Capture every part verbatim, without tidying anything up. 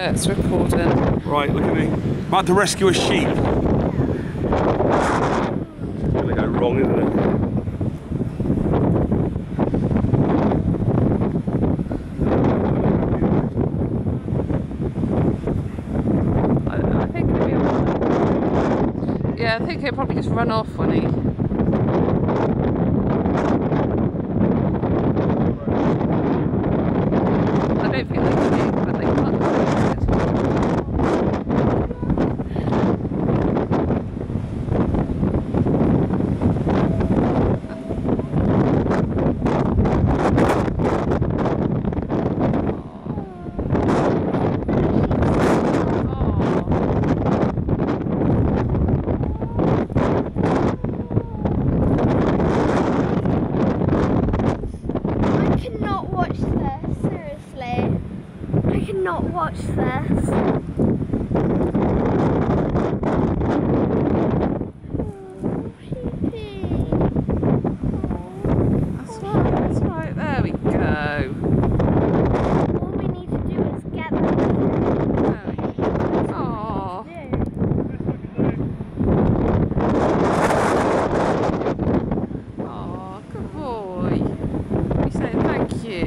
Yeah, it's recording. Right, look at me. I'm about to rescue a sheep. It's gonna go wrong, isn't it? Yeah, I think he'll probably just run off when he... I don't think they can eat, but they not watch this. Oh, sheepy. That's right, that's right, there we go. All we need to do is get them. There we go. Aww. Aww, good boy. You say thank you.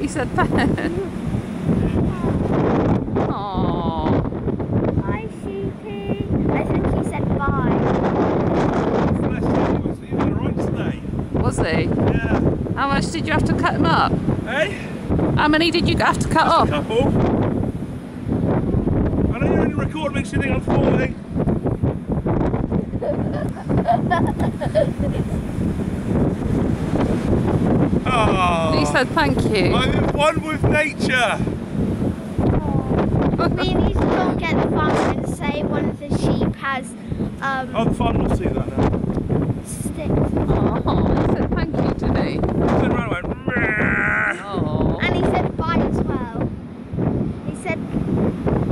He said that. Aww. Bye, sheepy. I think he said bye. He was alright today. Was he? Yeah. How much did you have to cut him up? Eh? How many did you have to cut off? A couple. I know you're only recording, makes you think I'm falling. Oh. He said thank you. I'm in one with nature. Oh. We need to go and get the farmer and say one of the sheep has... Um, oh, the farmer will see that now. Sticks. Oh, he said thank you today. He said right away. Oh. And he said bye as well. He said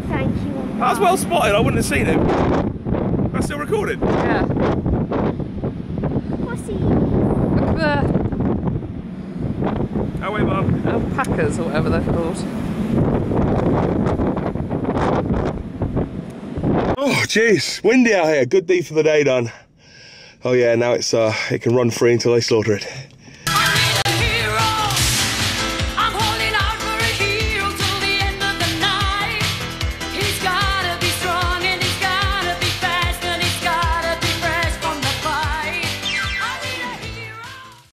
thank you. That was well spotted, I wouldn't have seen him. That's still recorded. Yeah. What's he? Look there. Oh, wait, Mum. Alpacas or whatever they're called. Oh, jeez. Windy out here. Good deed for the day done. Oh, yeah, now it's uh, it can run free until they slaughter it.